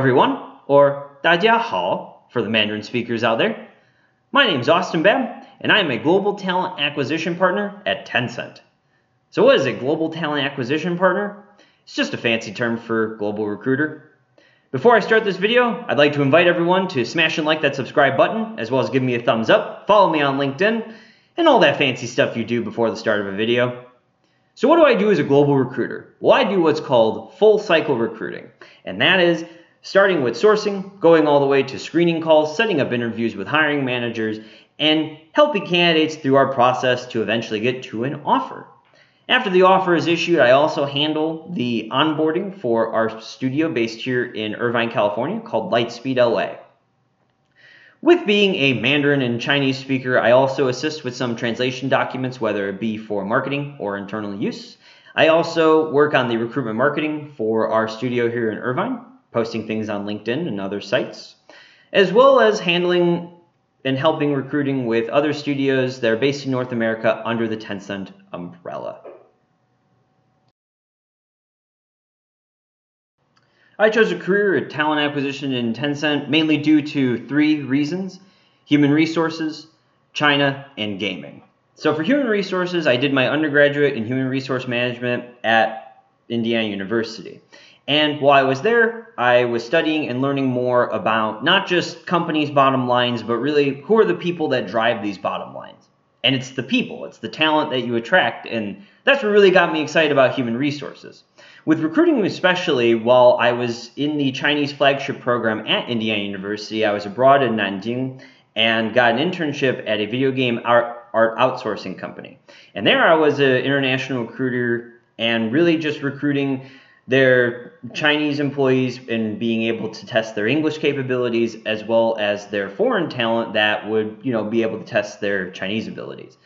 everyone, or 大家好 for the Mandarin speakers out there. My name is Austin Babb, and I am a global talent acquisition partner at Tencent. So what is a global talent acquisition partner? It's just a fancy term for global recruiter. Before I start this video, I'd like to invite everyone to smash and like that subscribe button, as well as give me a thumbs up, follow me on LinkedIn, and all that fancy stuff you do before the start of a video. So what do I do as a global recruiter? Well, I do what's called full cycle recruiting, and that is starting with sourcing, going all the way to screening calls, setting up interviews with hiring managers, and helping candidates through our process to eventually get to an offer. After the offer is issued, I also handle the onboarding for our studio based here in Irvine, California, called Lightspeed LA. With being a Mandarin and Chinese speaker, I also assist with some translation documents, whether it be for marketing or internal use. I also work on the recruitment marketing for our studio here in Irvine, posting things on LinkedIn and other sites, as well as handling and helping recruiting with other studios that are based in North America under the Tencent umbrella. I chose a career at talent acquisition in Tencent mainly due to three reasons: human resources, China, and gaming. So for human resources, I did my undergraduate in human resource management at Indiana University. And while I was there, I was studying and learning more about not just companies' bottom lines, but really who are the people that drive these bottom lines. And it's the people, it's the talent that you attract, and that's what really got me excited about human resources. With recruiting especially, while I was in the Chinese flagship program at Indiana University, I was abroad in Nanjing and got an internship at a video game art outsourcing company. And there I was an international recruiter and really just recruiting their Chinese employees and being able to test their English capabilities as well as their foreign talent that would, be able to test their Chinese abilities.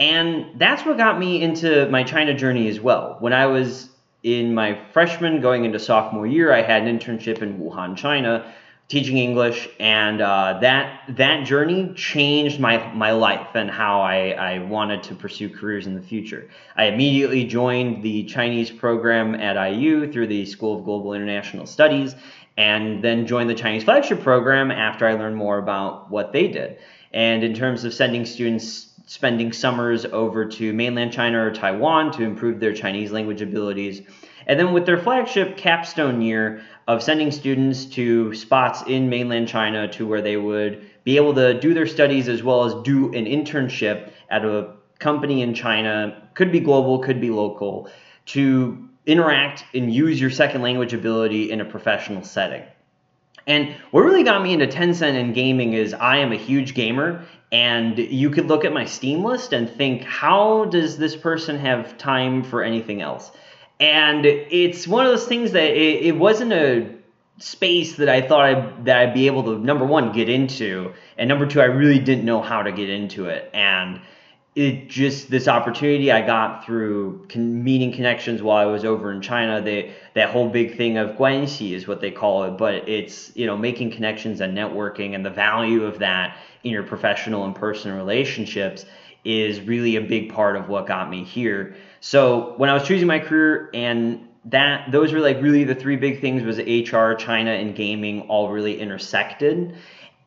And that's what got me into my China journey as well. When I was in my freshman going into sophomore year, I had an internship in Wuhan, China, teaching English, and that journey changed my life and how I wanted to pursue careers in the future. I immediately joined the Chinese program at IU through the School of Global International Studies, and then joined the Chinese flagship program after I learned more about what they did. And in terms of sending students spending summers over to mainland China or Taiwan to improve their Chinese language abilities. And then with their flagship capstone year of sending students to spots in mainland China to where they would be able to do their studies as well as do an internship at a company in China, could be global, could be local, to interact and use your second language ability in a professional setting. And what really got me into Tencent and gaming is I am a huge gamer, and you could look at my Steam list and think, how does this person have time for anything else? And it's one of those things that it wasn't a space that I thought I'd be able to, number one, get into, and number two, I really didn't know how to get into it. And it just, this opportunity I got through meeting connections while I was over in China. That whole big thing of guanxi is what they call it, but it's, making connections and networking, and the value of that in your professional and personal relationships is really a big part of what got me here. So when I was choosing my career, and those were like really the three big things, was HR, China, and gaming all really intersected.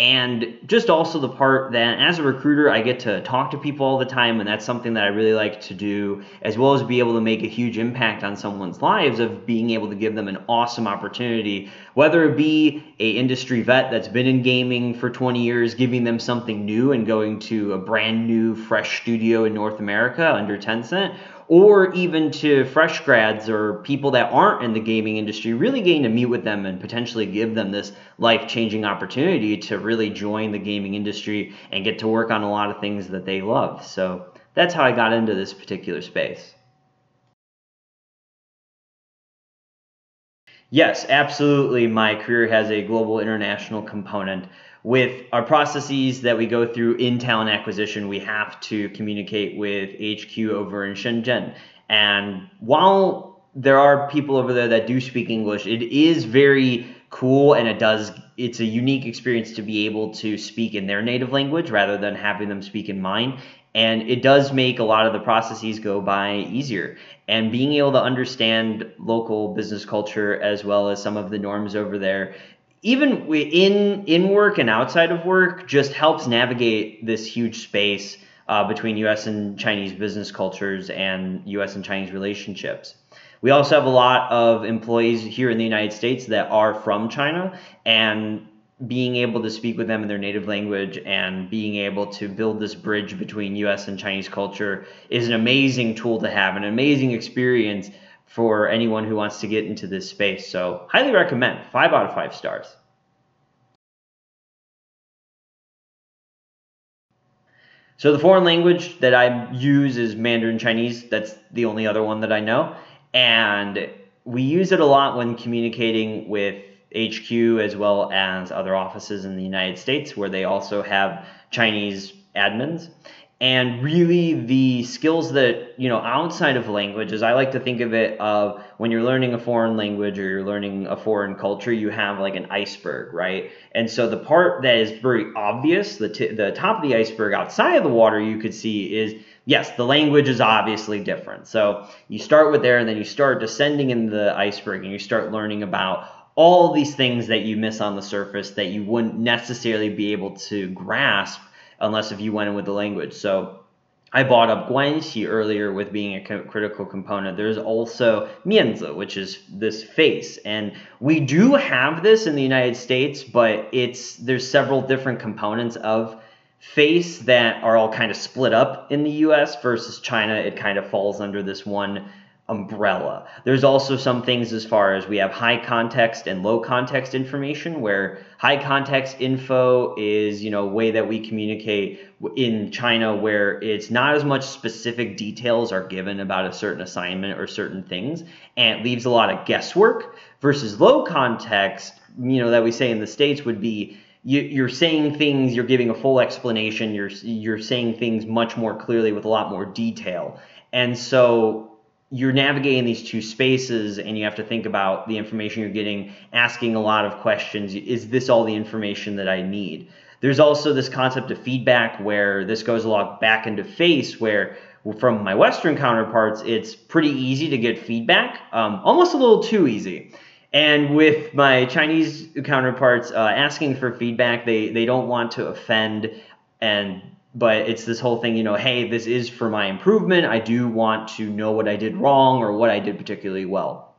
And just also the part that as a recruiter, I get to talk to people all the time, and that's something that I really like to do, as well as be able to make a huge impact on someone's lives of being able to give them an awesome opportunity, whether it be an industry vet that's been in gaming for 20 years, giving them something new and going to a brand new, fresh studio in North America under Tencent, or even to fresh grads or people that aren't in the gaming industry, really getting to meet with them and potentially give them this life-changing opportunity to really join the gaming industry and get to work on a lot of things that they love. So that's how I got into this particular space. Yes, absolutely. My career has a global international component. With our processes that we go through in talent acquisition, we have to communicate with HQ over in Shenzhen. And while there are people over there that do speak English, it is very cool, and it's a unique experience to be able to speak in their native language rather than having them speak in mine. And it does make a lot of the processes go by easier. And being able to understand local business culture as well as some of the norms over there even in work and outside of work, just helps navigate this huge space between U.S. and Chinese business cultures and U.S. and Chinese relationships. We also have a lot of employees here in the United States that are from China, and being able to speak with them in their native language and being able to build this bridge between U.S. and Chinese culture is an amazing tool to have, an amazing experience for anyone who wants to get into this space. So highly recommend, 5 out of 5 stars. So the foreign language that I use is Mandarin Chinese. That's the only other one that I know. And we use it a lot when communicating with HQ as well as other offices in the United States where they also have Chinese admins. And really the skills that, you know, outside of languages, I like to think of it of when you're learning a foreign language or you're learning a foreign culture, you have like an iceberg, right? And so the part that is very obvious, the top of the iceberg outside of the water you could see is, yes, the language is obviously different. So you start with there and then you start descending in the iceberg and you start learning about all these things that you miss on the surface that you wouldn't necessarily be able to grasp unless if you went in with the language. So I brought up guanxi earlier with being a critical component. There's also mianzi, which is this face. And we do have this in the United States, but there's several different components of face that are all kind of split up in the US versus China. It kind of falls under this one umbrella. There's also some things as far as we have high context and low context information, where high context info is, you know, a way that we communicate in China where it's not as much specific details are given about a certain assignment or certain things, and it leaves a lot of guesswork, versus low context, you know, that we say in the States would be you're saying things, you're giving a full explanation, you're saying things much more clearly with a lot more detail. And so you're navigating these two spaces and you have to think about the information you're getting, asking a lot of questions. Is this all the information that I need? There's also this concept of feedback, where this goes a lot back into face, where from my Western counterparts, it's pretty easy to get feedback, almost a little too easy. And with my Chinese counterparts asking for feedback, they don't want to offend, but it's this whole thing, you know, hey, this is for my improvement. I do want to know what I did wrong or what I did particularly well.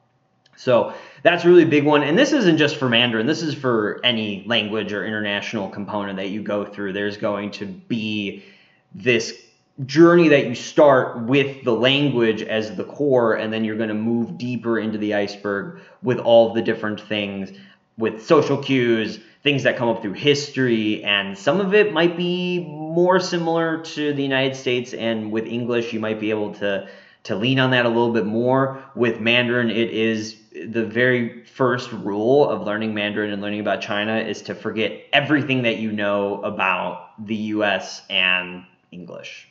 So that's a really big one. And this isn't just for Mandarin. This is for any language or international component that you go through. There's going to be this journey that you start with the language as the core, and then you're going to move deeper into the iceberg with all the different things, with social cues, things that come up through history, and some of it might be more similar to the United States, and with English you might be able to lean on that a little bit more. With Mandarin, it is the very first rule of learning Mandarin and learning about China is to forget everything that you know about the US and English.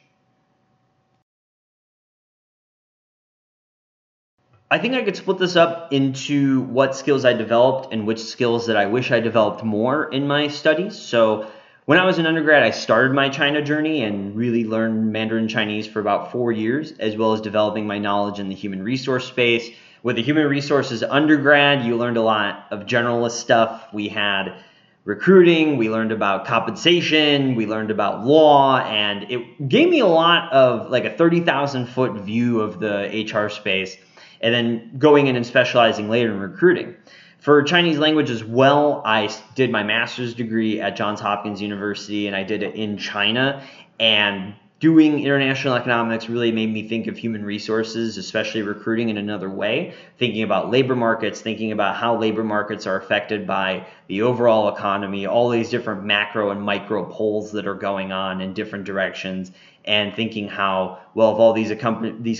I think I could split this up into what skills I developed and which skills that I wish I developed more in my studies. So when I was an undergrad, I started my China journey and really learned Mandarin Chinese for about 4 years, as well as developing my knowledge in the human resource space. With the human resources undergrad, you learned a lot of generalist stuff. We had recruiting, we learned about compensation, we learned about law, and it gave me a lot of like a 30,000-foot view of the HR space, and then going in and specializing later in recruiting. For Chinese language as well, I did my master's degree at Johns Hopkins University, and I did it in China. And doing international economics really made me think of human resources, especially recruiting, in another way, thinking about labor markets, thinking about how labor markets are affected by the overall economy, all these different macro and micro poles that are going on in different directions, and thinking how, well, if all these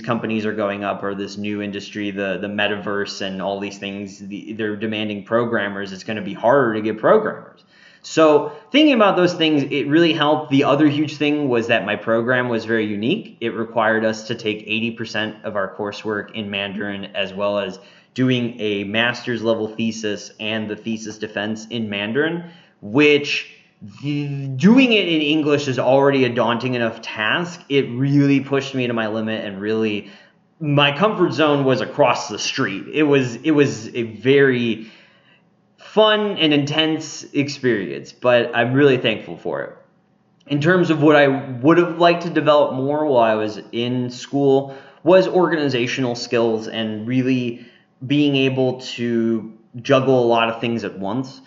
companies are going up, or this new industry, the metaverse and all these things, they're demanding programmers, it's going to be harder to get programmers. So thinking about those things, it really helped. The other huge thing was that my program was very unique. It required us to take 80% of our coursework in Mandarin, as well as doing a master's level thesis and the thesis defense in Mandarin, which doing it in English is already a daunting enough task. It really pushed me to my limit, and really my comfort zone was across the street. It was a very fun and intense experience, but I'm really thankful for it. In terms of what I would have liked to develop more while I was in school was organizational skills and really being able to juggle a lot of things at once.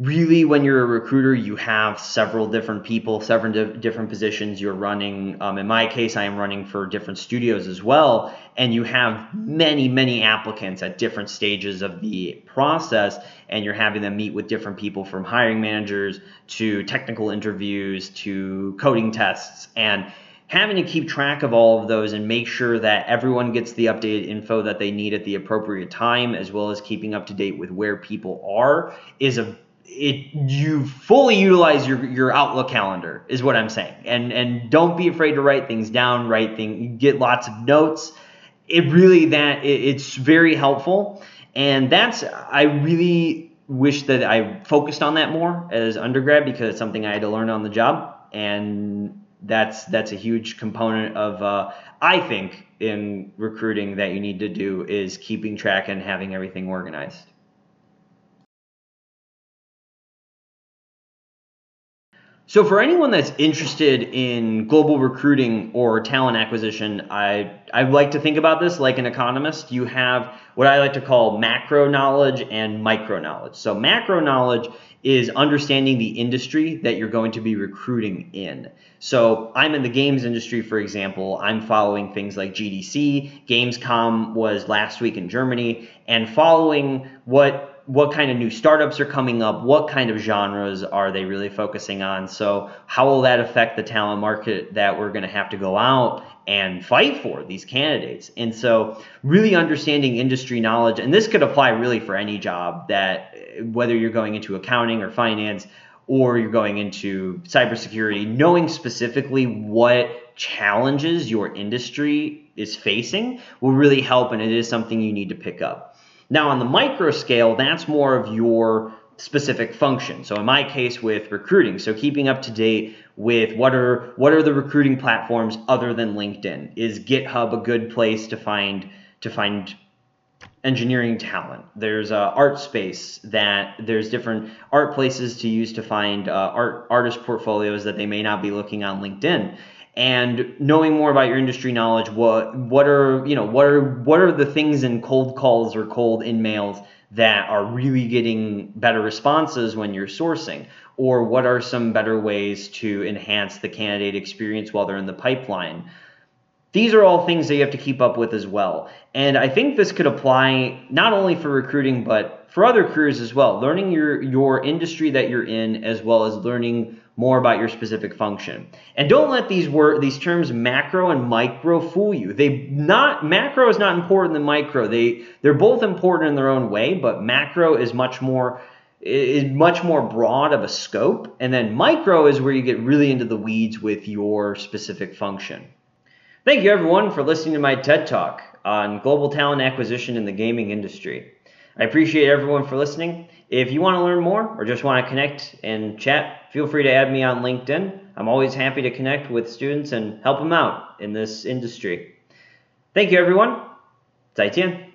Really, when you're a recruiter, you have several different people, several different positions you're running. In my case, I am running for different studios as well. And you have many, many applicants at different stages of the process. And you're having them meet with different people, from hiring managers to technical interviews to coding tests. And having to keep track of all of those and make sure that everyone gets the updated info that they need at the appropriate time, as well as keeping up to date with where people are, is a you fully utilize your Outlook calendar, is what I'm saying. And don't be afraid to write things down, get lots of notes. It's very helpful. And I really wish that I focused on that more as undergrad, because it's something I had to learn on the job. And that's a huge component of, I think, in recruiting that you need to do, is keeping track and having everything organized. So for anyone that's interested in global recruiting or talent acquisition, I like to think about this like an economist. You have what I like to call macro knowledge and micro knowledge. So macro knowledge is understanding the industry that you're going to be recruiting in. So I'm in the games industry, for example. I'm following things like GDC. Gamescom was last week in Germany, and following what kind of new startups are coming up, what kind of genres are they really focusing on. So how will that affect the talent market that we're going to have to go out and fight for these candidates? And so really understanding industry knowledge, and this could apply really for any job, that whether you're going into accounting or finance, or you're going into cybersecurity, knowing specifically what challenges your industry is facing will really help, and it is something you need to pick up. Now, on the micro scale, that's more of your specific function. So in my case, with recruiting, so keeping up to date with what are the recruiting platforms other than LinkedIn? Is GitHub a good place to find engineering talent? There's ArtSpace, that there's different art places to use to find artist portfolios that they may not be looking on LinkedIn. And knowing more about your industry knowledge, what are the things in cold calls or cold in-mails that are really getting better responses when you're sourcing, or what are some better ways to enhance the candidate experience while they're in the pipeline? These are all things that you have to keep up with as well. And I think this could apply not only for recruiting, but for other careers as well. Learning your industry that you're in, as well as learning more about your specific function. And don't let these terms macro and micro fool you. Macro is not important than micro. They're both important in their own way, but macro is much more broad of a scope, and then micro is where you get really into the weeds with your specific function. Thank you, everyone, for listening to my TED Talk on global talent acquisition in the gaming industry. I appreciate everyone for listening. If you want to learn more or just want to connect and chat, feel free to add me on LinkedIn. I'm always happy to connect with students and help them out in this industry. Thank you, everyone. Zaijian.